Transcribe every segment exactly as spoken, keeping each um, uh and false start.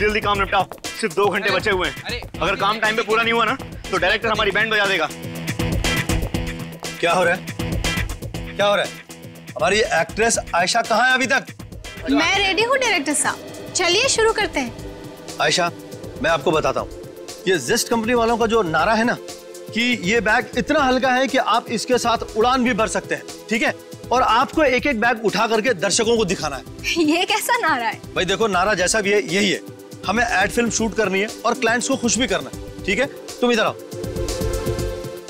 जल्दी जल्दी काम निपटाओ, सिर्फ दो घंटे बचे हुए हैं। अगर काम टाइम पे पूरा नहीं हुआ ना तो डायरेक्टर हमारी बैंड बजा देगा। क्या हो रहा है, क्या हो रहा है? हमारी एक्ट्रेस आयशा कहाँ है अभी तक? मैं रेडी हूँ डायरेक्टर साहब, चलिए शुरू करते हैं। आयशा, मैं आपको बताता हूँ, ये जिस्ट कंपनी वालों का जो नारा है ना कि ये बैग इतना हल्का है कि आप इसके साथ उड़ान भी भर सकते हैं, ठीक है? और आपको एक एक बैग उठा करके दर्शकों को दिखाना है। ये कैसा नारा है भाई? देखो नारा जैसा भी है यही है, हमें एड फिल्म शूट करनी है और क्लाइंट्स को खुश भी करना है, ठीक है? तुम इधर आओ,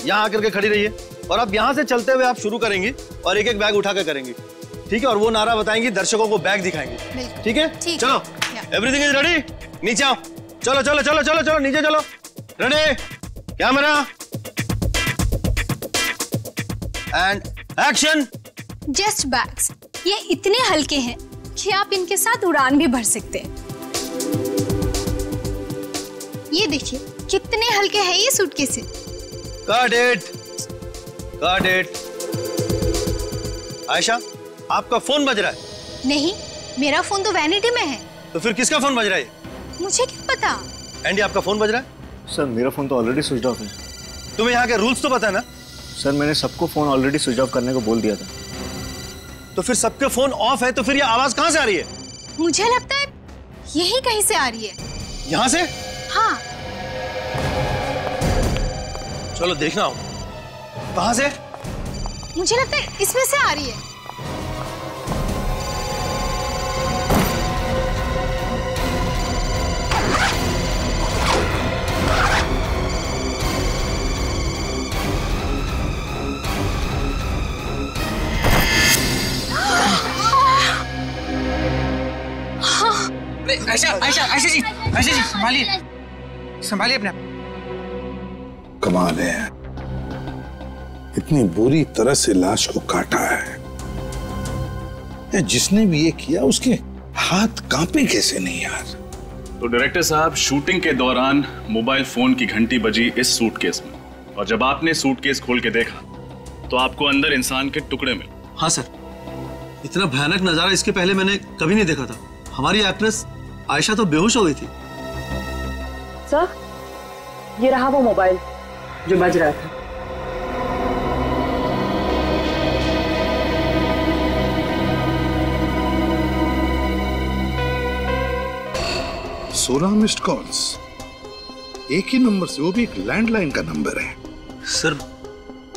यहाँ आकर के खड़ी रहिए और आप यहाँ से चलते हुए आप शुरू करेंगी और एक एक बैग उठा कर करेंगी, ठीक है? और वो नारा बताएंगी, दर्शकों को बैग दिखाएंगी, ठीक है? चलो, एवरीथिंग इज रेडी, नीचे आओ, चलो चलो चलो चलो चलो नीचे चलो, ready, camera and action. Just bags ये इतने हल्के हैं कि आप इनके साथ उड़ान भी भर सकते हैं। ये देखिए कितने हल्के हैं ये suitcases. Got it, got it. Ayesha, आपका फोन बज रहा है? नहीं, मेरा फोन तो वैनिटी में है। तो फिर किसका फोन बज रहा है? मुझे क्या पता। एंडी, आपका फोन बज रहा है? सर, मेरा फोन तो ऑलरेडी स्विच ऑफ है। तुम्हें यहाँ के रूल्स तो पता है ना? सर, मैंने सबको फोन ऑलरेडी स्विच ऑफ करने को बोल दिया था। तो फिर सबके फोन ऑफ है तो फिर ये आवाज कहाँ से आ रही है? मुझे लगता है यही कहीं से आ रही है। यहाँ से? हाँ। चलो देखना हो कहाँ से। मुझे लगता है इसमें से आ रही है। आयशा, आयशा, आयशा जी, आयशा जी, संभालिए, संभालिए अपने आप। कमाल है, इतनी बुरी तरह से लाश को काटा है। जिसने भी ये किया उसके हाथ कांपे कैसे नहीं यार? तो डायरेक्टर साहब, शूटिंग के दौरान मोबाइल फोन की घंटी बजी इस सूटकेस में, और जब आपने सूटकेस खोल के देखा तो आपको अंदर इंसान के टुकड़े मिले। हाँ सर, इतना भयानक नजारा इसके पहले मैंने कभी नहीं देखा था। हमारी एक्ट्रेस आयशा तो बेहोश हो गई थी। सर, ये रहा वो मोबाइल जो बज रहा था। सोलह मिस्ड कॉल्स, एक ही नंबर से, वो भी एक लैंडलाइन का नंबर है। सर,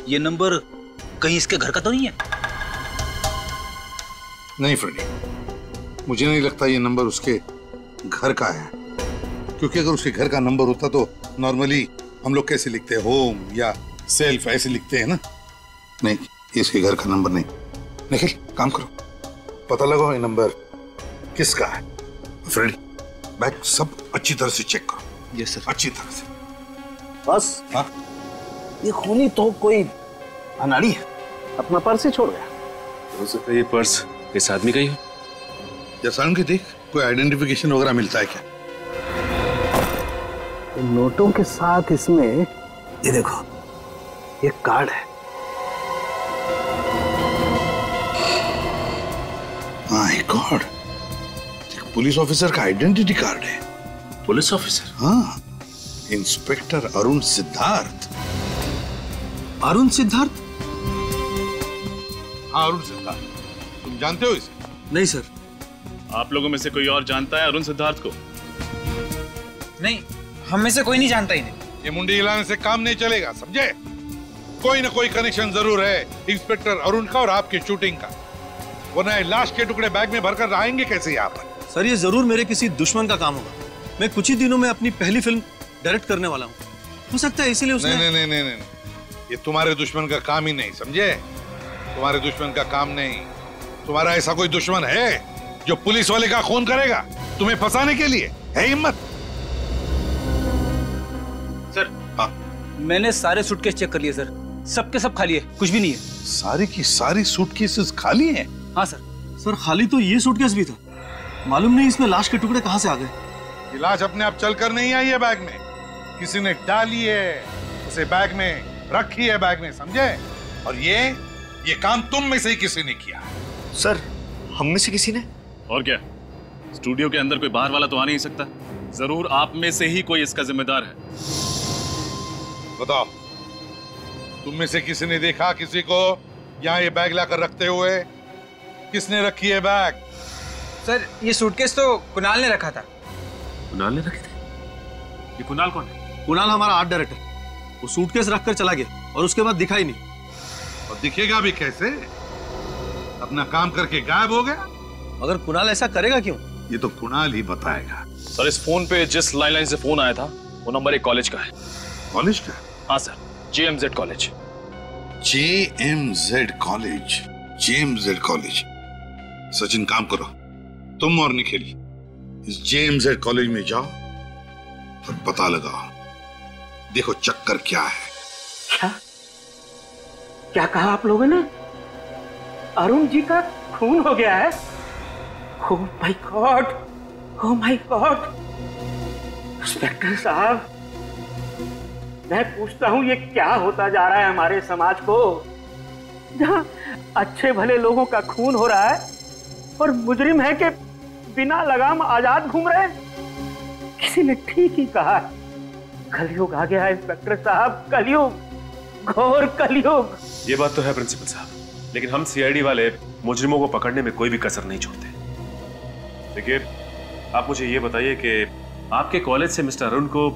ये नंबर कहीं इसके घर का तो नहीं है? नहीं फ्रेंडी, मुझे नहीं लगता ये नंबर उसके घर का है, क्योंकि अगर उसके घर का नंबर होता तो नॉर्मली हम लोग कैसे लिखते हैं, होम या सेल्फ, ऐसे लिखते हैं ना। नहीं, इसके घर का नंबर नहीं। निखिल, काम करो, पता लगाओ ये नंबर किसका है। फ्रेंडी, बैग सब अच्छी तरह से चेक करो। यस सर, अच्छी तरह से। बस हाँ, ये खूनी तो कोई अनाड़ी है, अपना पर्स ही छोड़ गया। हो सकता है ये पर्स इस आदमी का ही है। जैसान की देख, कोई आइडेंटिफिकेशन वगैरह मिलता है क्या? नोटों के साथ इसमें ये देखो, ये कार्ड है। माय गॉड, पुलिस ऑफिसर का आइडेंटिटी कार्ड है। Police officer? हाँ, इंस्पेक्टर अरुण सिद्धार्थ। अरुण सिद्धार्थ? हाँ, अरुण सिद्धार्थ। तुम जानते हो इसे? नहीं सर। आप लोगों में से कोई और जानता है अरुण सिद्धार्थ को? नहीं, हम में से कोई नहीं जानता ही नहीं। ये मुंडी हिलाने से काम नहीं चलेगा, समझे? कोई ना कोई कनेक्शन जरूर है इंस्पेक्टर अरुण का और आपकी शूटिंग का, वरना लाश के टुकड़े बैग में भरकर आएंगे कैसे यहाँ पर? सर, ये जरूर मेरे किसी दुश्मन का काम होगा। मैं कुछ ही दिनों में अपनी पहली फिल्म डायरेक्ट करने वाला हूँ, हो सकता है इसीलिए उसने... नहीं, नहीं, नहीं, नहीं, नहीं। ये तुम्हारे दुश्मन का काम ही नहीं, समझे? तुम्हारे दुश्मन का काम नहीं। तुम्हारा ऐसा कोई दुश्मन है जो पुलिस वाले का खून करेगा तुम्हें फंसाने के लिए? है हिम्मत? सर, हाँ, मैंने सारे सूटकेस चेक कर लिए सर, सबके सब खाली है, कुछ भी नहीं है। सारी की सारी सूटकेसेस खाली हैं? हाँ सर। सर, खाली तो ये सूटकेस भी था। मालूम नहीं इसमें लाश के टुकड़े कहाँ से आ गए। ये लाश अपने आप चलकर नहीं आई है बैग में, किसी ने डाली है, उसे बैग में रखी है, बैग में, समझे? और ये ये काम तुम में से ही किसी ने किया। सर, हम में से किसी ने? और क्या, स्टूडियो के अंदर कोई बाहर वाला तो आ नहीं सकता। जरूर आप में से ही कोई इसका जिम्मेदार है। बताओ, तुम में से किसी ने देखा किसी को यहाँ ये बैग लाकर रखते हुए? किसने रखी है बैग? सर, ये सूटकेस तो कुणाल ने रखा था। कुणाल ने रखे थे? ये कुणाल कौन है? कुणाल हमारा आर्ट डायरेक्टर। वो सूटकेस रखकर चला गया और उसके बाद दिखा ही नहीं। और दिखेगा भी कैसे? अपना काम करके गायब हो गया। अगर कुणाल ऐसा करेगा क्यों? ये तो कुणाल ही बताएगा। सर, इस फोन पे जिस लाइन लाइन से फोन आया था वो नंबर एक कॉलेज का है। कॉलेज का? हाँ sir, J M Z college. J M Z college? J M Z college. Sachin, काम करो, तुम और निखिल इस जे एम ज़ेड कॉलेज में जाओ और पता लगाओ, देखो चक्कर क्या है। क्या क्या कहा आप लोगों ने? अरुण जी का खून हो गया है? Oh my God! Oh my God! Inspector साहब, मैं पूछता हूँ ये क्या होता जा रहा है हमारे समाज को, जहाँ अच्छे भले लोगों का खून हो रहा है और मुजरिम है कि बिना लगाम आजाद घूम रहे। किसी ने ठीक ही कहा, कलयुग आ गया है इंस्पेक्टर साहब, कलयुग, घोर कलयुग। ये बात तो है प्रिंसिपल साहब, लेकिन हम सी आई डी वाले मुजरिमों को पकड़ने में कोई भी कसर नहीं छोड़ते। देखिए, आप मुझे ये बताइए कि आपके कॉलेज से मिस्टर अरुण को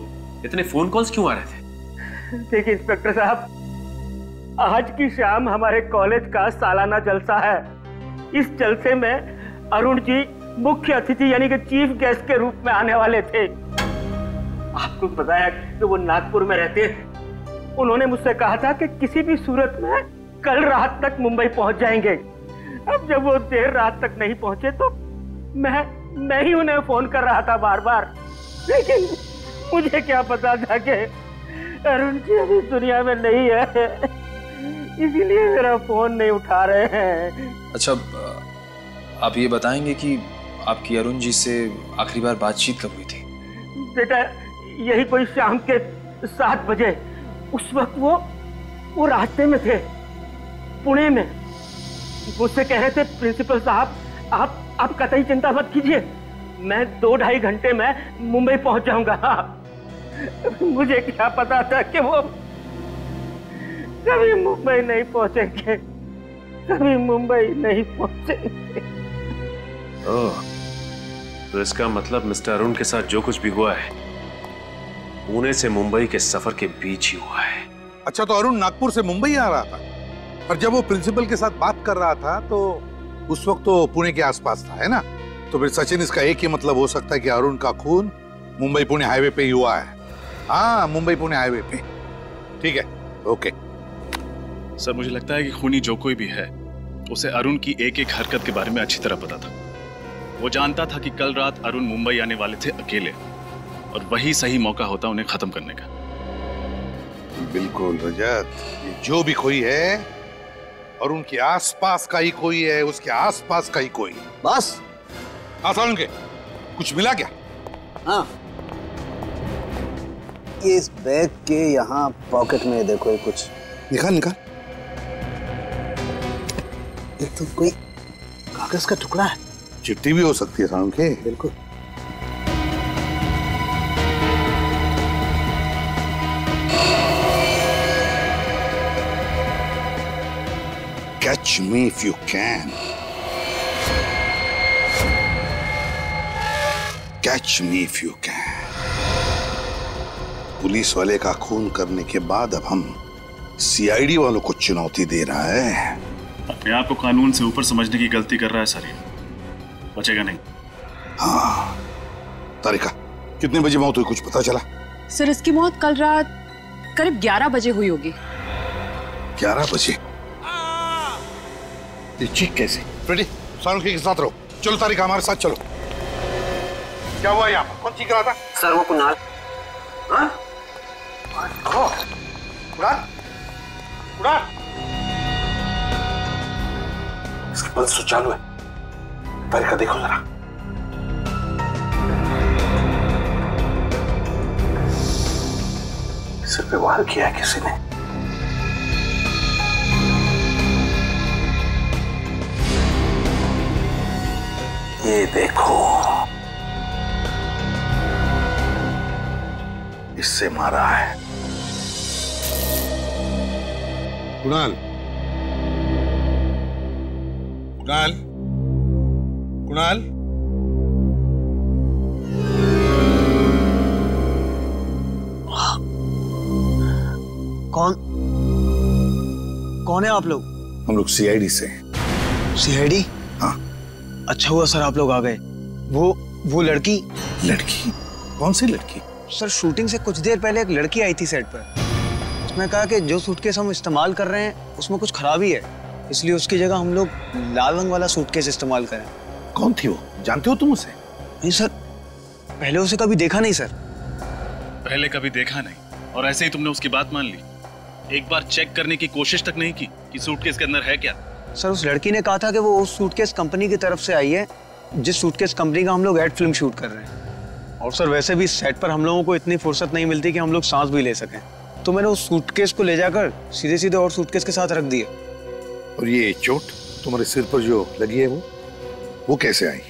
इतने फोन कॉल्स क्यों आ रहे थे? देखिए इंस्पेक्टर साहब, आज की शाम हमारे कॉलेज का सालाना जलसा है। इस जलसे में अरुण जी मुख्य अतिथि यानी कि चीफ गेस्ट के रूप में आने वाले थे। आपको पता है कि वो नागपुर में रहते हैं। उन्होंने मुझसे कहा था कि किसी भी सूरत में कल रात तक मुंबई पहुंच जाएंगे। अब जब वो देर रात तक नहीं पहुंचे तो मैं मैं ही उन्हें फोन कर रहा था बार बार, लेकिन मुझे क्या पता था कि अरुण जी अभी दुनिया में नहीं है, इसीलिए मेरा फोन नहीं उठा रहे हैं। अच्छा, आप ये बताएंगे कि आपकी अरुण जी से आखिरी बार बातचीत कब हुई थी? बेटा, यही कोई शाम के सात बजे। उस वक्त वो वो रास्ते में थे, पुणे में। मुझसे कह रहे थे प्रिंसिपल साहब, आप आप कतई चिंता मत कीजिए, मैं दो ढाई घंटे में मुंबई पहुंच जाऊंगा। मुझे क्या पता था कि वो कभी मुंबई नहीं पहुंचेंगे, कभी मुंबई नहीं पहुंचेंगे। ओह, तो इसका मतलब मिस्टर अरुण के साथ जो कुछ भी हुआ है पुणे से मुंबई के सफर के बीच ही हुआ है। अच्छा, तो अरुण नागपुर से मुंबई आ रहा था, और जब वो प्रिंसिपल के साथ बात कर रहा था तो उस वक्त तो पुणे के आसपास था, है ना? तो फिर सचिन, इसका एक ही मतलब हो सकता है कि अरुण का खून मुंबई पुणे हाईवे पे ही हुआ है। हाँ, मुंबई पुणे हाईवे पे। ठीक है, ओके। सर, मुझे लगता है कि खूनी जो कोई भी है उसे अरुण की एक एक हरकत के बारे में अच्छी तरह पता था। वो जानता था कि कल रात अरुण मुंबई आने वाले थे अकेले, और वही सही मौका होता उन्हें खत्म करने का। बिल्कुल रजत, जो भी कोई है और उनके आसपास का ही कोई है, उसके आसपास का ही कोई। बस आसान के कुछ मिला क्या? हाँ, इस बैग के यहाँ पॉकेट में देखो, कुछ निकाल निकाल। ये तो कोई कागज का टुकड़ा है, चिट्ठी भी हो सकती है सामने के। बिल्कुल। Catch me if you can. Catch me if you can. Police वाले का खून करने के बाद अब हम सी आई डी वालों को चुनौती दे रहा है। अपने आप को कानून से ऊपर समझने की गलती कर रहा है सर, ये बचेगा नहीं। हाँ, तारिका, कितने बजे मौत हुई, कुछ पता चला? सर, इसकी मौत कल रात करीब ग्यारह बजे हुई होगी। ग्यारह बजे? ठीक कैसे? फ्रेडी, सानुकी के साथ रहो। चलो तारिका, हमारे साथ चलो। क्या हुआ यहाँ? कौन चीख रहा था? सर, वो कुणाल। हाँ? कुणाल? कुणाल? इसकी पल्स तो चालू है। तारिका, देखो जरा। सिर पे वार किया है किसी ने। ये देखो, इससे मारा है। कुणाल, कुणाल, कुणाल, कौन कौन है आप लोग? हम लोग सीआईडी से। सीआईडी? हाँ। अच्छा हुआ सर आप लोग आ गए। वो वो लड़की लड़की कौन सी लड़की? सर शूटिंग से कुछ देर पहले एक लड़की आई थी सेट पर। उसने कहा कि जो सूटकेस हम इस्तेमाल कर रहे हैं उसमें कुछ खराबी है, इसलिए उसकी जगह हम लोग लाल रंग वाला सूटकेस इस्तेमाल करें। कौन थी वो, जानते हो तुम उसे? नहीं सर, पहले उसे कभी देखा नहीं सर। पहले कभी देखा नहीं और ऐसे ही तुमने उसकी बात मान ली? एक बार चेक करने की कोशिश तक नहीं की कि सूटकेस के अंदर है क्या? सर उस लड़की ने कहा था कि वो उस सूटकेस कंपनी की तरफ से आई है जिस सूटकेस कंपनी का हम लोग एड फिल्म शूट कर रहे हैं, और सर वैसे भी सेट पर हम लोगों को इतनी फुर्सत नहीं मिलती कि हम लोग सांस भी ले सकें, तो मैंने उस सूटकेस को ले जाकर सीधे सीधे और सूटकेस के साथ रख दिया। और ये चोट तुम्हारे सिर पर जो लगी है वो वो कैसे आई?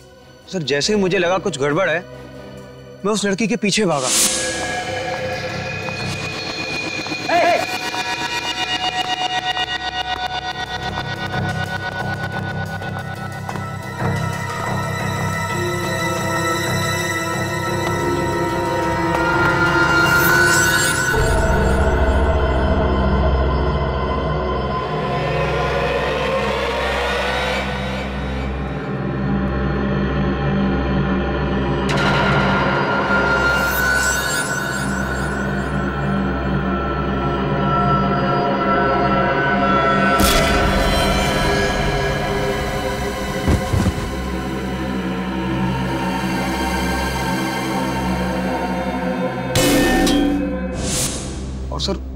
सर जैसे ही मुझे लगा कुछ गड़बड़ है मैं उस लड़की के पीछे भागा।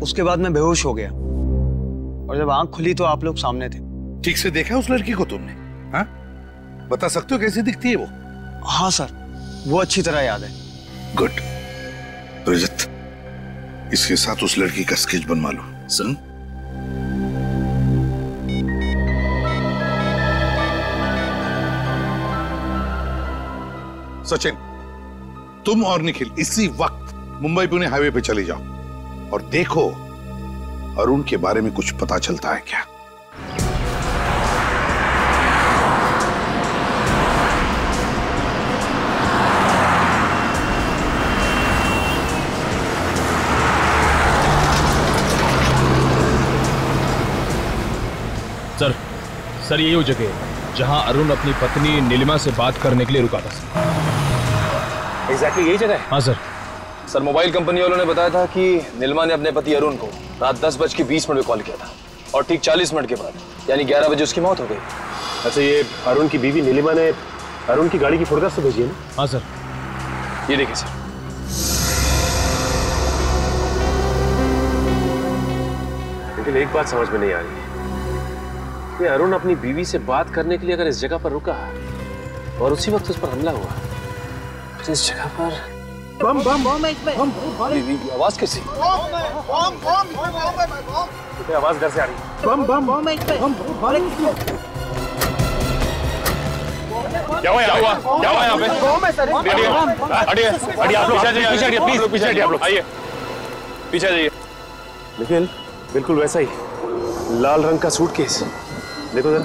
उसके बाद मैं बेहोश हो गया और जब आंख खुली तो आप लोग सामने थे। ठीक से देखा उस लड़की को तुमने? हाँ? बता सकते हो कैसी दिखती है वो? हाँ सर, वो अच्छी तरह याद है। गुड। रजत, इसके साथ उस लड़की का स्केच बनवा लो। सुन, सचिन, तुम और निखिल इसी वक्त मुंबई पुणे हाईवे पे चले जाओ और देखो अरुण के बारे में कुछ पता चलता है क्या। सर सर ये वो जगह है जहां अरुण अपनी पत्नी नीलिमा से बात करने के लिए रुका था। एग्जैक्टली यही जगह है। हाँ सर। सर मोबाइल कंपनी वालों ने बताया था कि नीलिमा ने अपने पति अरुण को रात दस बज के बीस मिनट पर कॉल किया था और ठीक चालीस मिनट के बाद यानी ग्यारह बजे उसकी मौत हो गई। अच्छा, ये अरुण की बीवी नीलिमा ने अरुण की गाड़ी की फोटोग्राफ से भेजी है ना? हाँ सर, ये देखिए सर। लेकिन एक बात समझ में नहीं आ रही, अरुण अपनी बीवी से बात करने के लिए अगर इस जगह पर रुका और उसी वक्त उस पर हमला हुआ, इस जगह पर बम बम बम बम आवाज आवाज कैसी? घर से आ रही। बम बम बम क्या हुआ हुआ क्या हुआ यहाँ पे? प्लीज पीछे हटिए आप लोग, आइए पीछे जाइए। निखिल बिल्कुल वैसा ही लाल रंग का सूटकेस देखो जरा।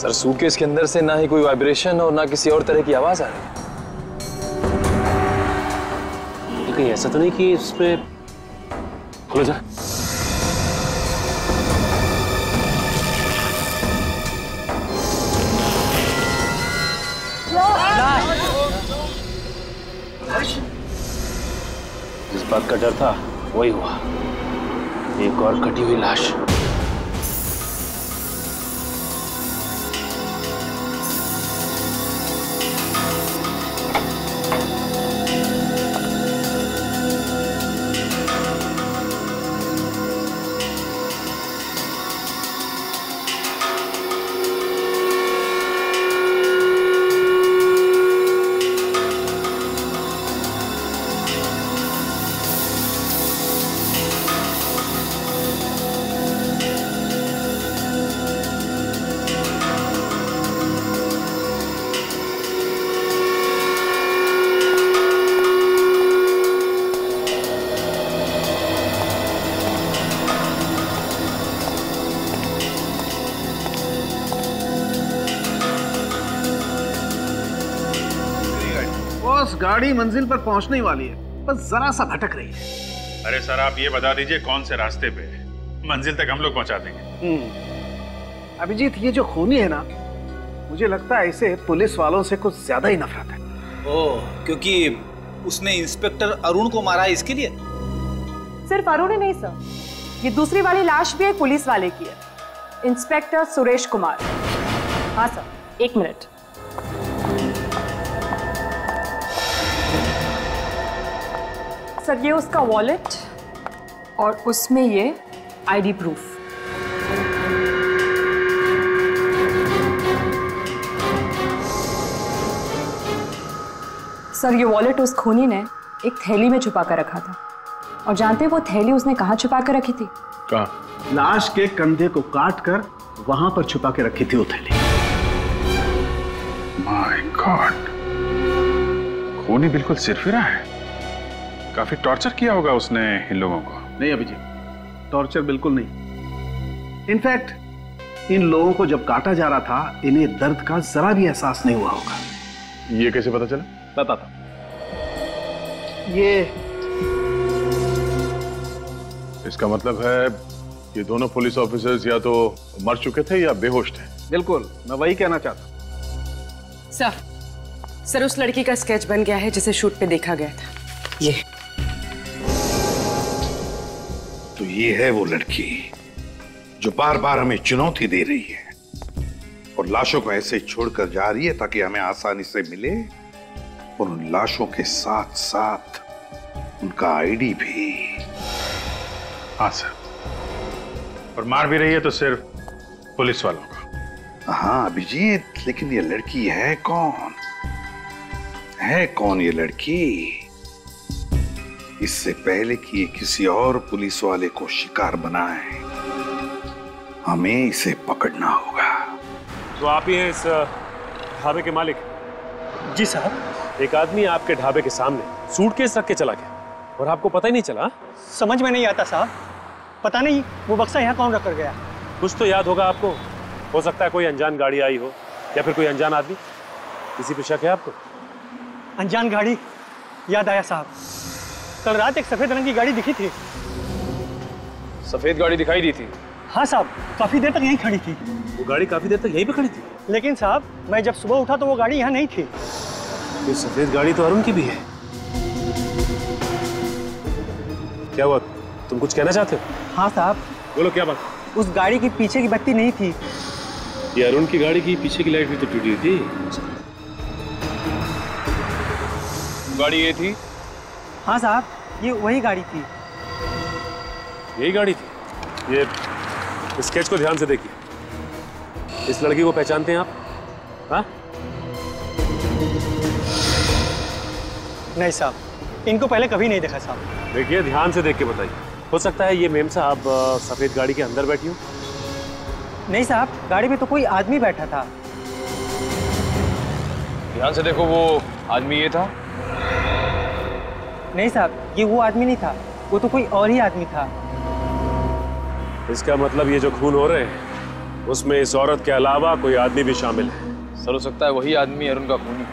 सर सूटकेस के अंदर से ना ही कोई वाइब्रेशन और ना किसी और तरह की आवाज आ रही है। कहीं ऐसा तो नहीं कि इसमें खुल जाए? जिस बात का डर था वही हुआ, एक और कटी हुई लाश। बॉस गाड़ी मंजिल पर पहुंचने वाली है, बस जरा सा भटक रही है। अरे सर आप ये बता दीजिए कौन से रास्ते पे, मंजिल तक हम लोग पहुंचा देंगे। अभिजीत ये जो खूनी है ना, मुझे लगता है इसे पुलिस वालों से कुछ ज्यादा ही नफरत है। ओह, क्योंकि उसने इंस्पेक्टर अरुण को मारा है इसके लिए? सिर्फ अरुण ही नहीं सर, ये दूसरी वाली लाश भी एक पुलिस वाले की है, इंस्पेक्टर सुरेश कुमार। हाँ सर, एक मिनट। सर ये उसका वॉलेट और उसमें ये आईडी प्रूफ। सर ये वॉलेट उस खूनी ने एक थैली में छुपा कर रखा था, और जानते हैं वो थैली उसने कहाँ छुपा कर रखी थी? कहाँ? लाश के कंधे को काट कर वहां पर छुपा के रखी थी वो थैली। माय गॉड, खूनी बिल्कुल सिरफिरा है, काफी टॉर्चर किया होगा उसने इन लोगों को। नहीं अभिजीत, टॉर्चर बिल्कुल नहीं। इनफैक्ट इन लोगों को जब काटा जा रहा था इन्हें दर्द का जरा भी एहसास नहीं हुआ होगा। ये कैसे पता चला? पता था। ये इसका मतलब है कि दोनों पुलिस ऑफिसर्स या तो मर चुके थे या बेहोश थे। बिल्कुल, मैं वही कहना चाहता। सर, सर उस लड़की का स्केच बन गया है जिसे शूट पे देखा गया था। ये तो ये है वो लड़की जो बार बार हमें चुनौती दे रही है और लाशों को ऐसे छोड़कर जा रही है ताकि हमें आसानी से मिले, और उन लाशों के साथ साथ उनका आईडी भी। हाँ सर, और मार भी रही है तो सिर्फ पुलिस वालों का। हाँ अभिजीत, लेकिन ये लड़की है कौन? है कौन ये लड़की? इससे पहले कि ये किसी और पुलिस वाले को शिकार बनाए, हमें इसे पकड़ना होगा। तो आप ही हैं इस ढाबे के मालिक? जी साहब। एक आदमी आपके ढाबे के सामने सूटकेस रख के चला गया और आपको पता ही नहीं चला? समझ में नहीं आता साहब, पता नहीं वो बक्सा यहाँ कौन रख कर गया। कुछ तो याद होगा आपको, हो सकता है कोई अनजान गाड़ी आई हो या फिर कोई अनजान आदमी। किसी पे शक है आपको? अनजान गाड़ी याद आया साहब, कल रात एक सफ़ेद रंग की गाड़ी दिखी थी। सफ़ेद गाड़ी दिखाई दी थी? हाँ साहब, काफ़ी देर तक यहीं खड़ी थी वो गाड़ी। काफ़ी देर तक यहीं पर खड़ी थी? लेकिन साहब मैं जब सुबह उठा तो वो गाड़ी यहाँ नहीं थी। ये सफेद गाड़ी तो अरुण की भी है। क्या हुआ, तुम कुछ कहना चाहते हो? हाँ साहब बोलो, क्या बात? उस गाड़ी की पीछे की बत्ती नहीं थी। ये अरुण की गाड़ी की पीछे की लाइट भी तो टूटी हुई थी। गाड़ी ये थी? हाँ साहब, ये वही गाड़ी थी। यही गाड़ी थी? ये स्केच को ध्यान से देखिए, इस लड़की को पहचानते हैं आप? हाँ नहीं साहब, इनको पहले कभी नहीं देखा साहब। देखिए ध्यान से देख के बताइए, हो सकता है ये मेम साहब सफेद गाड़ी के अंदर बैठी हो। नहीं साहब, गाड़ी में तो कोई आदमी बैठा था। ध्यान से देखो, वो आदमी ये था? नहीं साहब, ये वो आदमी नहीं था, वो तो कोई और ही आदमी था। इसका मतलब ये जो खून हो रहे हैं उसमें इस औरत के अलावा कोई आदमी भी शामिल है। सर हो सकता है वही आदमी अरुण का खूनी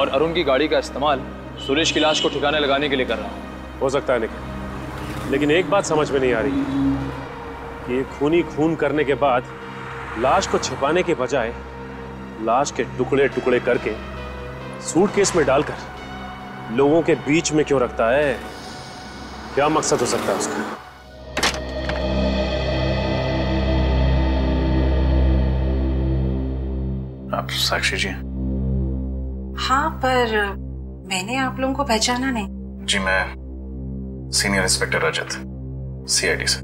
और अरुण की गाड़ी का इस्तेमाल सुरेश की लाश को ठिकाने लगाने के लिए कर रहा है। हो सकता है निखिल, लेकिन एक बात समझ में नहीं आ रही कि खूनी खून करने के बाद लाश को छिपाने के बजाय लाश के टुकड़े टुकड़े करके सूटकेस में डालकर लोगों के बीच में क्यों रखता है? क्या मकसद हो सकता है उसका? आप साक्षी जी? हाँ, पर मैंने आप लोगों को पहचाना नहीं। जी मैं senior inspector Rajat, C I D से।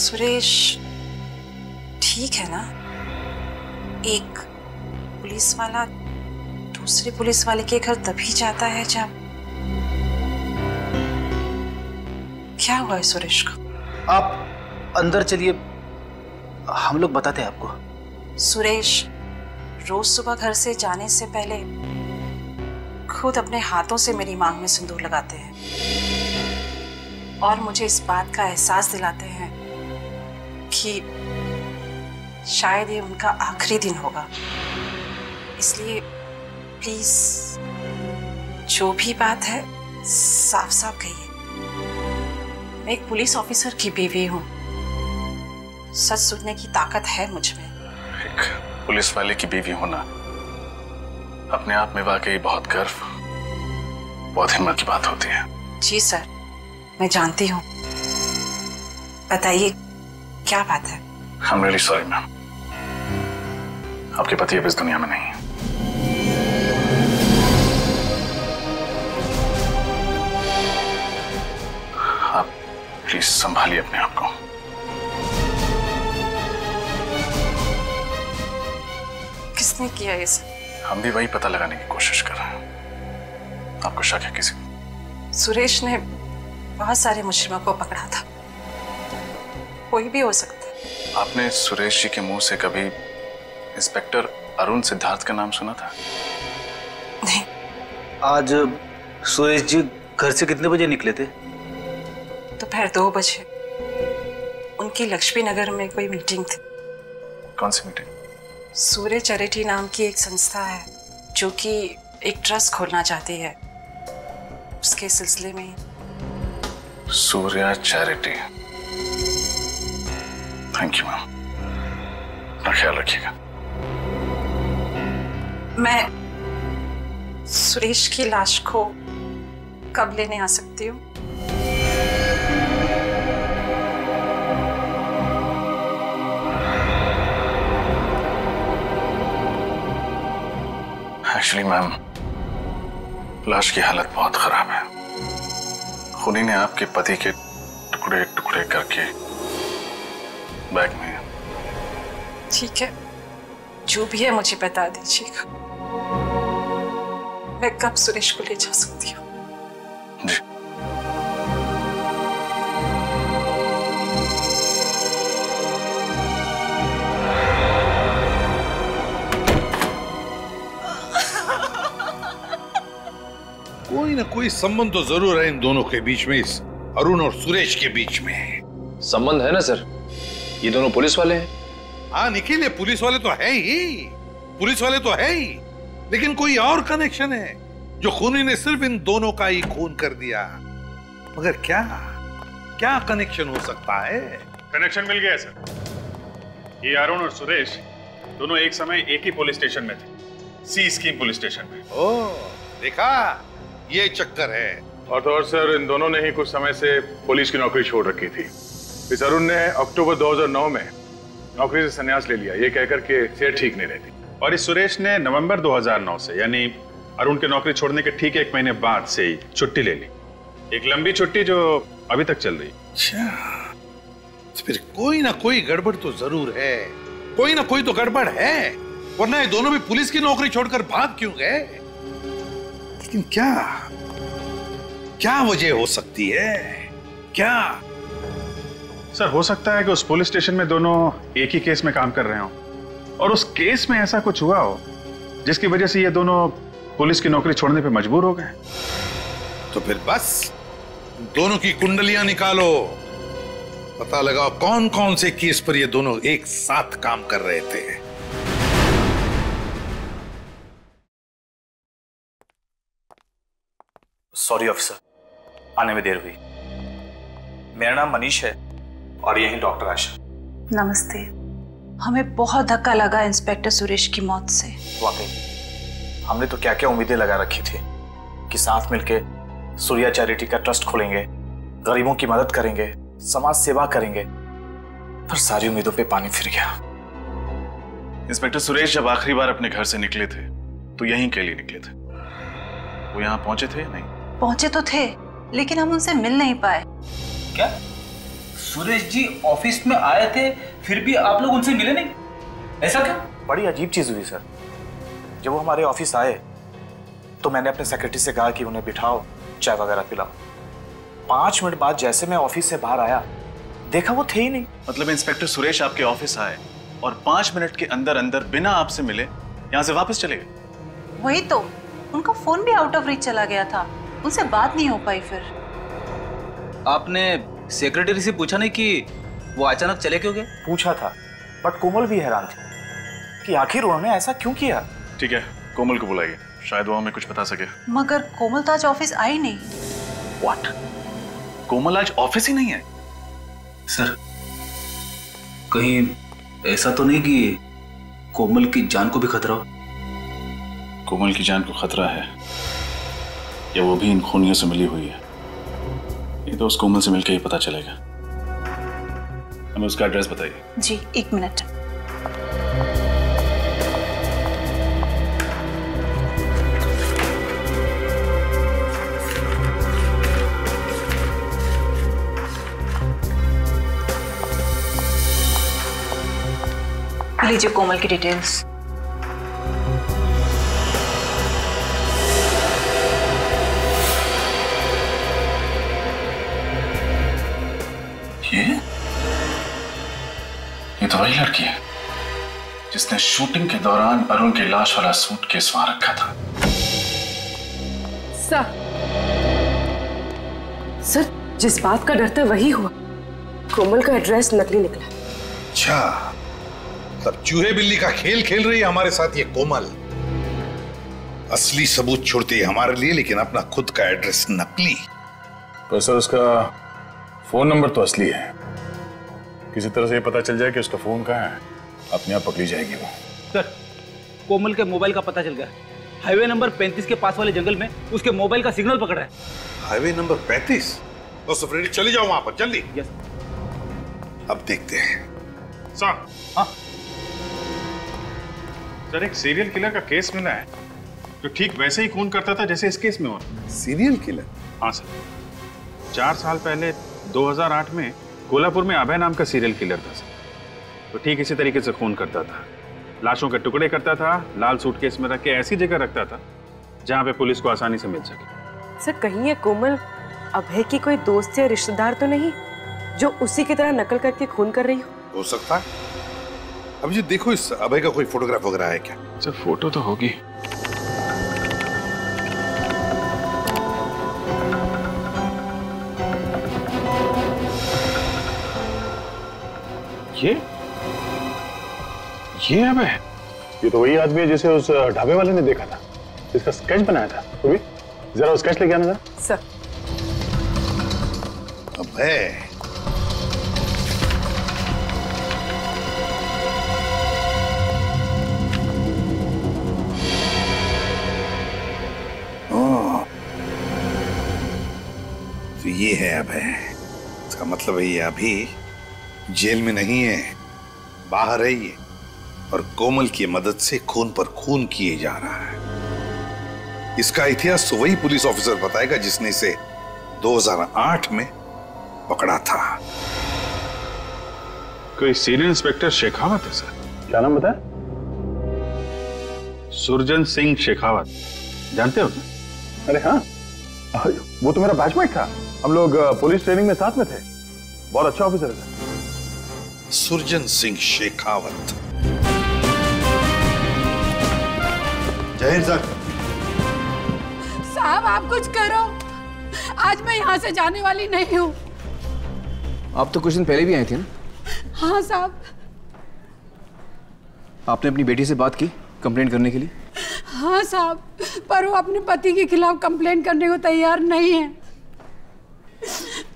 सुरेश ठीक है ना? एक पुलिस वाला दूसरे पुलिस वाले के घर तभी जाता है जब क्या हुआ है सुरेश को? आप अंदर चलिए, हम लोग बताते हैं आपको। सुरेश रोज सुबह घर से जाने से पहले खुद अपने हाथों से मेरी मांग में सिंदूर लगाते हैं और मुझे इस बात का एहसास दिलाते हैं कि शायद ये उनका आखिरी दिन होगा। इसलिए प्लीज जो भी बात है साफ साफ कहिए। मैं एक पुलिस ऑफिसर की बीवी हूँ, सच सुनने की ताकत है मुझ में। एक पुलिस वाले की बीवी होना अपने आप में वाकई बहुत गर्व, बहुत हिम्मत की बात होती है। जी सर, मैं जानती हूँ। बताइए क्या बात है? I'm really sorry मैम, आपके पति अब इस दुनिया में नहीं है। आप प्लीज संभालिए अपने आप को। किसने किया ये सब? हम भी वही पता लगाने की कोशिश कर रहे हैं। आपको शक है किसी को? सुरेश ने बहुत सारे मुजरिमों को पकड़ा था, कोई भी हो सकता है। आपने सुरेश जी के मुंह से कभी इंस्पेक्टर अरुण सिद्धार्थ का नाम सुना था? नहीं। आज सुरेश जी घर से कितने बजे निकले थे? दोपहर दो बजे। उनकी लक्ष्मी नगर में कोई मीटिंग थी। कौन सी मीटिंग? सूर्य चैरिटी नाम की एक संस्था है जो कि एक ट्रस्ट खोलना चाहती है, उसके सिलसिले में। Surya charity, thank you ma'am, अपना ख्याल रखिएगा। मैं सुरेश की लाश को कब लेने आ सकती हूँ? एक्चुअली मैम, लाश की हालत बहुत खराब है। खुनी ने आपके पति के टुकड़े टुकड़े करके बैग में। ठीक है, जो भी है मुझे बता दीजिएगा। मैं कब सुरेश को ले जा सकती हूँ? जी। कोई ना कोई संबंध तो जरूर है इन दोनों के बीच में, इस अरुण और सुरेश के बीच में। संबंध है ना सर, ये दोनों पुलिस वाले हैं। हाँ निखिल, ये पुलिस वाले तो है ही, पुलिस वाले तो है ही, लेकिन कोई और कनेक्शन है जो खूनी ने सिर्फ इन दोनों का ही खून कर दिया। मगर क्या क्या कनेक्शन हो सकता है? कनेक्शन मिल गया सर। ये अरुण और सुरेश दोनों एक समय एक ही पुलिस स्टेशन में थे, सी स्कीम पुलिस स्टेशन में। ओह देखा, ये चक्कर है। और तो और सर, इन दोनों ने ही कुछ समय से पुलिस की नौकरी छोड़ रखी थी। इस अरुण ने अक्टूबर दो हज़ार नौ में नौकरी से संन्यास ले लिया, ये कहकर के सेहत ठीक नहीं रहती। और इस सुरेश ने नवंबर दो हज़ार नौ से, यानी अरुण के नौकरी छोड़ने के ठीक एक महीने बाद से ही छुट्टी ले ली, एक लंबी छुट्टी जो अभी तक चल रही। अच्छा, फिर कोई ना कोई गड़बड़ तो जरूर है, कोई ना कोई तो गड़बड़ है, वरना ये दोनों भी पुलिस की नौकरी छोड़कर भाग क्यों गए? लेकिन क्या क्या वजह हो सकती है? क्या सर हो सकता है कि उस पुलिस स्टेशन में दोनों एक ही केस में काम कर रहे हो और उस केस में ऐसा कुछ हुआ हो जिसकी वजह से ये दोनों पुलिस की नौकरी छोड़ने पे मजबूर हो गए? तो फिर बस दोनों की कुंडलियां निकालो, पता लगाओ कौन कौन से केस पर ये दोनों एक साथ काम कर रहे थे। सॉरी ऑफिसर, आने में देर हुई। मेरा नाम मनीष है और यही डॉक्टर आयशा। नमस्ते। हमें बहुत धक्का लगा इंस्पेक्टर सुरेश की मौत से। वाकई हमने तो क्या क्या उम्मीदें लगा रखी थी कि साथ मिलके सूर्या चैरिटी का ट्रस्ट खोलेंगे, गरीबों की मदद करेंगे, समाज सेवा करेंगे, पर सारी उम्मीदों पे पानी फिर गया। इंस्पेक्टर सुरेश जब आखिरी बार अपने घर से निकले थे तो यहीं के लिए निकले थे। वो यहाँ पहुंचे थे या नहीं? पहुंचे तो थे, लेकिन हम उनसे मिल नहीं पाए। क्या सुरेश जी ऑफिस में आए थे फिर भी आप लोग उनसे मिले नहीं? ऐसा क्या? बड़ी अजीब चीज हुई सर। जब वो हमारे ऑफिस आए तो मैंने अपने सेक्रेटरी से कहा कि उन्हें बिठाओ, चाय वगैरह पिलाओ। पाँच मिनट बाद जैसे मैं ऑफिस से बाहर आया, देखा वो थे ही नहीं। मतलब इंस्पेक्टर सुरेश आपके ऑफिस आए और पाँच मिनट के अंदर अंदर बिना आपसे मिले यहाँ से वापस चले गए। वही तो, उनका फोन भी आउट ऑफ रीच चला गया था, उनसे बात नहीं हो पाई। फिर आपने सेक्रेटरी से पूछा नहीं कि वो अचानक चले क्यों गए? पूछा था, बट कोमल भी हैरान थी कि आखिर उन्होंने ऐसा क्यों किया। ठीक है, कोमल को बुलाइए, शायद वो हमें कुछ बता सके। मगर कोमल तो आज ऑफिस आई नहीं। What? कोमल आज ऑफिस ही नहीं है? सर, कहीं ऐसा तो नहीं कि कोमल की जान को भी खतरा हो? कोमल की जान को खतरा है, या वो भी इन खूनियों से मिली हुई है? ये तो उस कोमल से मिलकर ही पता चलेगा। हमें उसका एड्रेस बताइए। जी, एक मिनट। लीजिए कोमल की डिटेल्स। ये तो वही लड़की है जिसने शूटिंग के दौरान अरुण की लाश वाला सूटकेस वहां रखा था। सर, सर जिस बात का डर था वही हुआ। कोमल का एड्रेस नकली निकला। अच्छा, तब चूहे बिल्ली का खेल खेल रही है हमारे साथ ये कोमल। असली सबूत छोड़ती है हमारे लिए, लेकिन अपना खुद का एड्रेस नकली। पर सर उसका फोन नंबर तो असली है। किसी तरह से ये पता चल जाए कि उसका फोन कहाँ है, अपने आप पकड़ी जाएगी वो। सर, कोमल के मोबाइल का पता चल गया। हाईवे नंबर पैंतीस के पास वाले जंगल में उसके मोबाइल का सिग्नल पकड़ा है। हाईवे नंबर पैंतीस? तो सुप्रीडी चली जाओ वहाँ पर जल्दी। यस। अब देखते हैं। सर, हाँ सर, एक सीरियल किलर का केस मिला है जो ठीक वैसे ही खून करता था जैसे इस केस में हुआ। Serial killer? हाँ सर, चार साल पहले दो हज़ार आठ में कोल्हापुर में अभय नाम का सीरियल किलर था सर। तो ठीक इसी तरीके से खून करता था, लाशों के टुकड़े करता था, लाल सूटकेस में रख के ऐसी जगह रखता था जहाँ पे पुलिस को आसानी से मिल सके। सर कहीं ये कोमल अभय की कोई दोस्त या रिश्तेदार तो नहीं जो उसी की तरह नकल करके खून कर रही हो? हो सकता है। अब ये देखो इस अभय का कोई फोटोग्राफ वगैरह है क्या? सर फोटो तो होगी। ये ये अबे ये तो वही आदमी है जिसे उस ढाबे वाले ने देखा था, जिसका स्केच बनाया था। तो भी जरा वो स्केच लेके आना जरा। सर अबे ओह, तो ये है अबे। इसका मतलब है ये अभी जेल में नहीं है, बाहर है ये, और कोमल की मदद से खून पर खून किए जा रहा है। इसका इतिहास तो वही पुलिस ऑफिसर बताएगा जिसने इसे दो हज़ार आठ में पकड़ा था। कोई सीनियर इंस्पेक्टर शेखावत है सर। क्या नाम बताया? सुरजन सिंह शेखावत, जानते हो क्या? अरे हाँ, वो तो मेरा बैचमेट था, हम लोग पुलिस ट्रेनिंग में साथ में थे। बहुत अच्छा ऑफिसर है। सुरजन सिंह शेखावत। जय हिंद सर। साहब आप कुछ करो, आज मैं यहाँ से जाने वाली नहीं हूँ। आप तो कुछ दिन पहले भी आई थी ना? हाँ साहब। आपने अपनी बेटी से बात की कंप्लेंट करने के लिए? हाँ साहब, पर वो अपने पति के खिलाफ कंप्लेंट करने को तैयार नहीं है।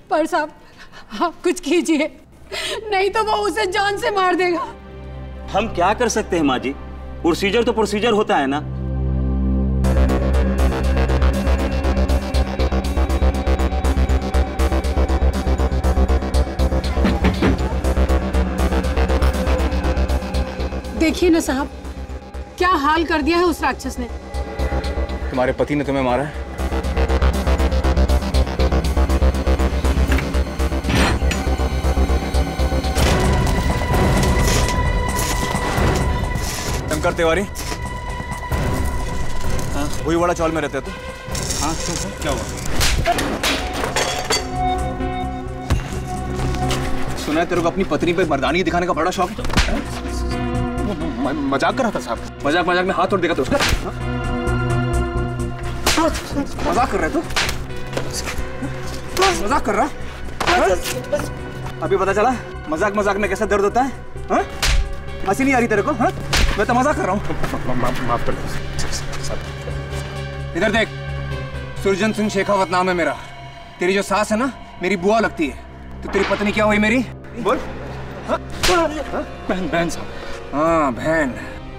पर साहब आप कुछ कीजिए, नहीं तो वो उसे जान से मार देगा। हम क्या कर सकते हैं माँ जी, प्रोसीजर तो प्रोसीजर होता है ना। देखिए ना साहब, क्या हाल कर दिया है उस राक्षस ने। तुम्हारे पति ने तुम्हें मारा है? कर तिवारी, वही वाला चौल में रहते हैं। हाँ, तो हाँ क्या हुआ? सुना है तेरे को अपनी पत्नी पे मर्दानी दिखाने का बड़ा शौक है। तो मजाक कर रहा था साहब, मजाक मजाक में हाथ तोड़ देगा तो उसका। मजाक कर रहा है तू? मजाक कर रहा है? अभी पता चला मजाक मजाक में कैसा दर्द होता है। हंसी नहीं आ रही तेरे को? हाँ मैं तो मजा कर रहा हूँ। माफ कर दो। इधर देख, सुरजन सिंह शेखावत नाम है मेरा। तेरी जो सास है ना, मेरी बुआ लगती है। तो तेरी पत्नी क्या हुई मेरी? बोल। बहन, बहन साहब। हाँ बहन,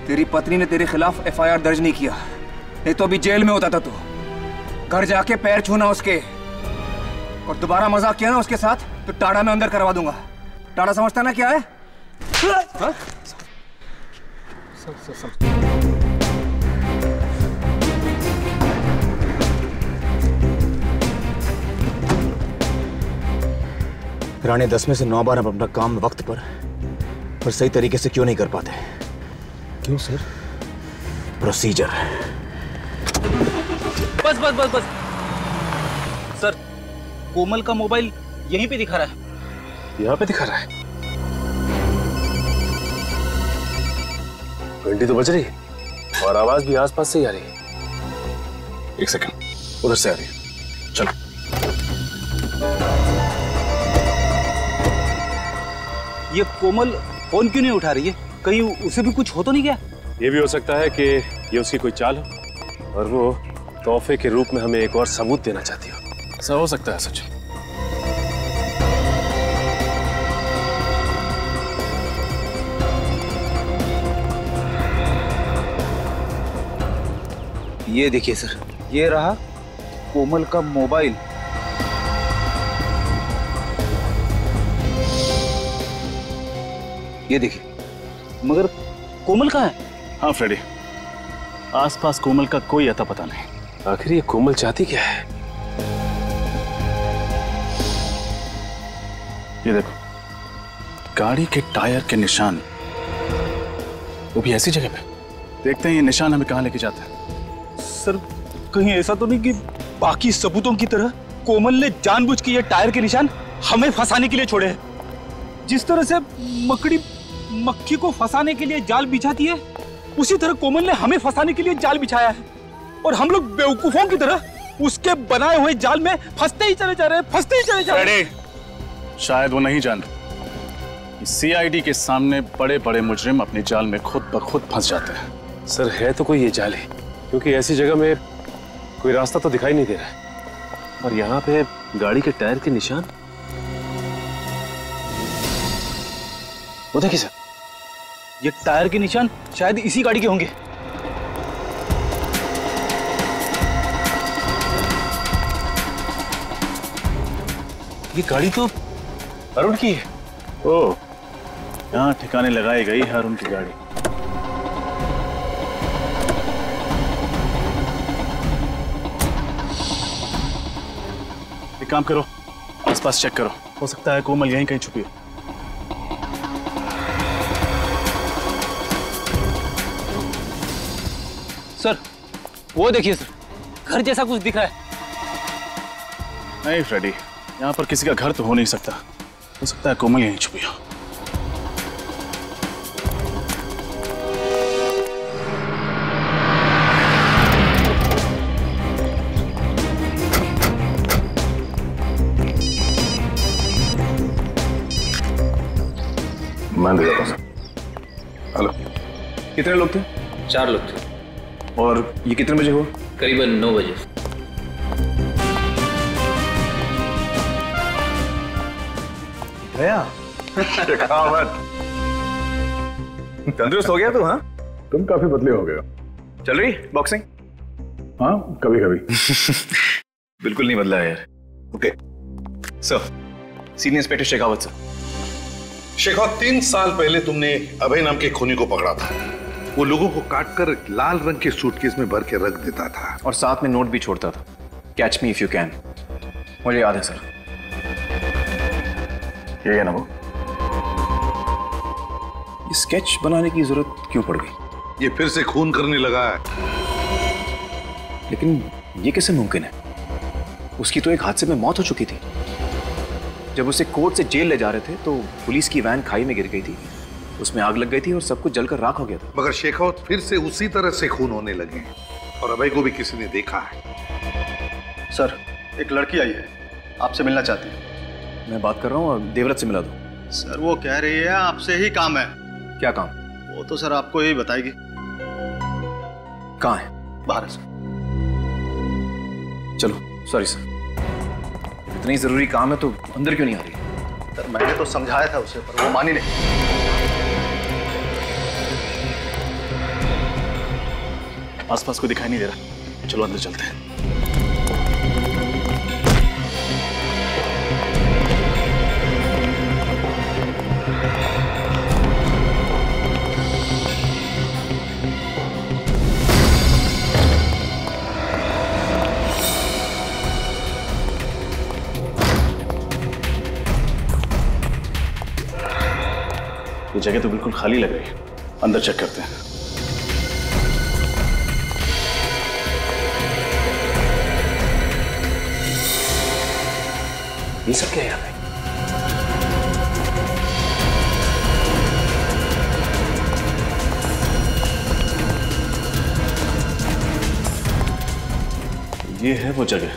तेरी पत्नी ने तेरे खिलाफ एफ आई आर दर्ज नहीं किया, नहीं तो अभी जेल में होता था तू। घर जाके पैर छूना उसके, और दोबारा मजाक किया ना उसके साथ तो टाड़ा में अंदर करवा दूंगा। टाड़ा समझता ना क्या है? हाँ? सब, सब, सब। राणे दस में से नौ बार आप अपना काम वक्त पर पर सही तरीके से क्यों नहीं कर पाते? क्यों सर? प्रोसीजर। बस बस बस बस सर, कोमल का मोबाइल यहीं पे दिखा रहा है। यहाँ पे दिखा रहा है? घंटी तो बज रही है और आवाज भी आसपास से ही आ रही है। एक सेकंड, उधर से आ रही है। चलो, ये कोमल फोन क्यों नहीं उठा रही है? कहीं उसे भी कुछ हो तो नहीं गया? ये भी हो सकता है कि ये उसकी कोई चाल हो और वो तोहफे के रूप में हमें एक और सबूत देना चाहती हो। ऐसा हो सकता है सच। ये देखिए सर, ये रहा कोमल का मोबाइल। ये देखिए, मगर कोमल कहाँ है? हाँ फ्रेडी, आसपास कोमल का कोई अता पता नहीं। आखिर ये कोमल चाहती क्या है? ये देखो, गाड़ी के टायर के निशान, वो भी ऐसी जगह पे। देखते हैं ये निशान हमें कहाँ लेके जाता है। सर कहीं ऐसा तो नहीं कि बाकी सबूतों की तरह कोमल ने जानबूझ के ये टायर के निशान हमें फंसाने के लिए छोड़े हैं? जिस तरह से मकड़ी मक्खी को फंसाने के लिए जाल बिछाती है, उसी तरह कोमल ने हमें फंसाने के लिए जाल बिछाया है, और हम लोग बेवकूफों की तरह उसके बनाए हुए जाल में फंसते ही चले जा रहे हैं, फंसते ही चले जा रहे हैं। शायद वो नहीं जानते, सी आई डी के सामने बड़े बड़े मुजरिम अपने जाल में खुद ब खुद फंस जाते हैं। सर है तो कोई ये जाल है, क्योंकि ऐसी जगह में कोई रास्ता तो दिखाई नहीं दे रहा है। और यहाँ पे गाड़ी के टायर के निशान, वो देखिए सर, ये टायर के निशान शायद इसी गाड़ी के होंगे। ये गाड़ी तो अरुण की है। ओह, यहाँ ठिकाने लगाई गई है अरुण की गाड़ी। एक काम करो, आसपास चेक करो, हो सकता है कोमल यहीं कहीं छुपी हो। सर वो देखिए सर, घर जैसा कुछ दिख रहा है। नहीं फ्रेडी, यहाँ पर किसी का घर तो हो नहीं सकता। हो सकता है कोमल यहीं छुपी हो। मैं देखता हूँ सर। हेलो, कितने लोग थे? चार लोग थे। और ये कितने बजे हुआ? करीबन नौ बजे। गया तंदुरुस्त हो गया तू? हाँ, तुम काफी बदले हो गए हो। चल रही बॉक्सिंग? हाँ कभी कभी। बिल्कुल नहीं बदला है यार। Okay sir, senior inspector Shekhawat sir. Shekhawat, तीन साल पहले तुमने अभय नाम के खूनी को पकड़ा था। वो लोगों को काटकर लाल रंग के सूटकेस में भर के रख देता था और साथ में नोट भी छोड़ता था, catch me if you can. मुझे याद है सर। ये है ना वो। ये स्केच बनाने की जरूरत क्यों पड़ गई? ये फिर से खून करने लगा है। लेकिन ये कैसे मुमकिन है? उसकी तो एक हादसे में मौत हो चुकी थी। जब उसे कोर्ट से जेल ले जा रहे थे तो पुलिस की वैन खाई में गिर गई थी, उसमें आग लग गई थी और सब कुछ जलकर राख हो गया था। मगर शेखावत, फिर से उसी तरह से खून होने लगे हैं और अभय को भी किसी ने देखा है। सर एक लड़की आई है, आपसे मिलना चाहती है। मैं बात कर रहा हूँ, देवरत से मिला दो। सर वो कह रही है आपसे ही काम है। क्या काम? वो तो सर आपको यही बताएगी। कहाँ है? बाहर है सर। चलो। सॉरी सर, इतनी जरूरी काम है तो अंदर क्यों नहीं आ रही? सर मैंने तो समझाया था उसे पर वो मानी नहीं। आसपास को दिखाई नहीं दे रहा, चलो अंदर चलते हैं। जगह तो बिल्कुल खाली लग रही है, अंदर चेक करते हैं। ये सब क्या है यहाँ पे? ये है वो जगह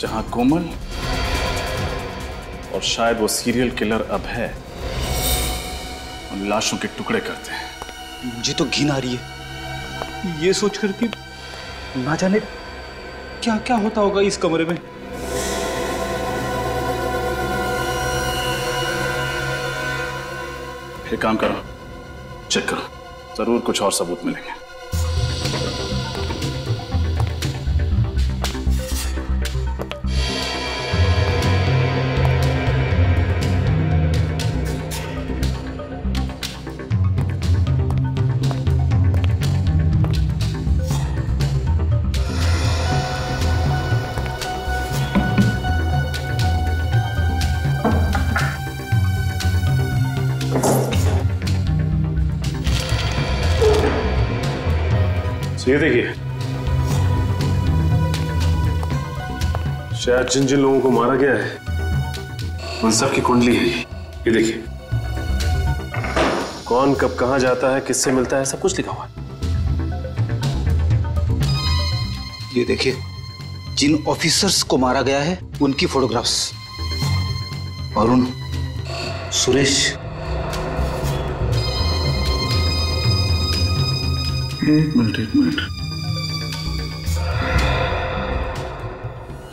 जहां कोमल और शायद वो सीरियल किलर अभय लाशों के टुकड़े करते हैं। मुझे तो घिन आ रही है ये सोचकर कि ना जाने क्या क्या होता होगा इस कमरे में। एक काम करो, चेक करो, जरूर कुछ और सबूत मिलेंगे। ये देखिए, शायद जिन जिन लोगों को मारा गया है उन सब की कुंडली है ये। देखिए कौन कब कहां जाता है, किससे मिलता है, सब कुछ लिखा हुआ है। ये देखिए, जिन ऑफिसर्स को मारा गया है उनकी फोटोग्राफ्स। अरुण, सुरेश, एक मिनट एक मिनट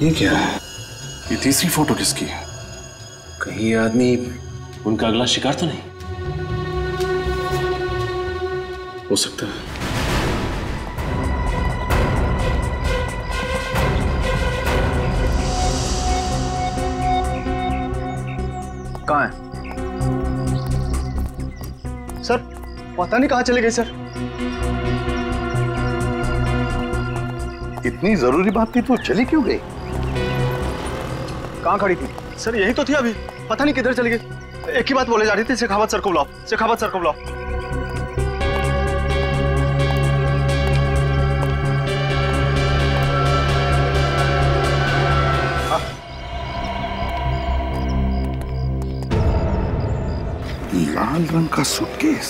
ये क्या है? ये तीसरी फोटो किसकी है? कहीं आदमी उनका अगला शिकार तो नहीं हो सकता है? कहाँ है सर? पता नहीं कहाँ चले गए सर। इतनी जरूरी बात थी तो चली क्यों गई? कहाँ खड़ी थी? सर यही तो थी, अभी पता नहीं किधर चली गई। एक ही बात बोले जा रही थी, शेखावत सर को बुलाओ, शेखावत सर को बुलाओ। लाल रंग का सूटकेस,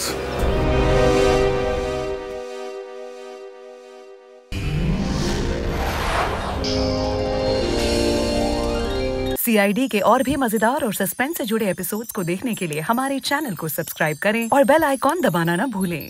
सी आई डी के और भी मजेदार और सस्पेंस से जुड़े एपिसोड्स को देखने के लिए हमारे चैनल को सब्सक्राइब करें और बेल आइकॉन दबाना न भूलें।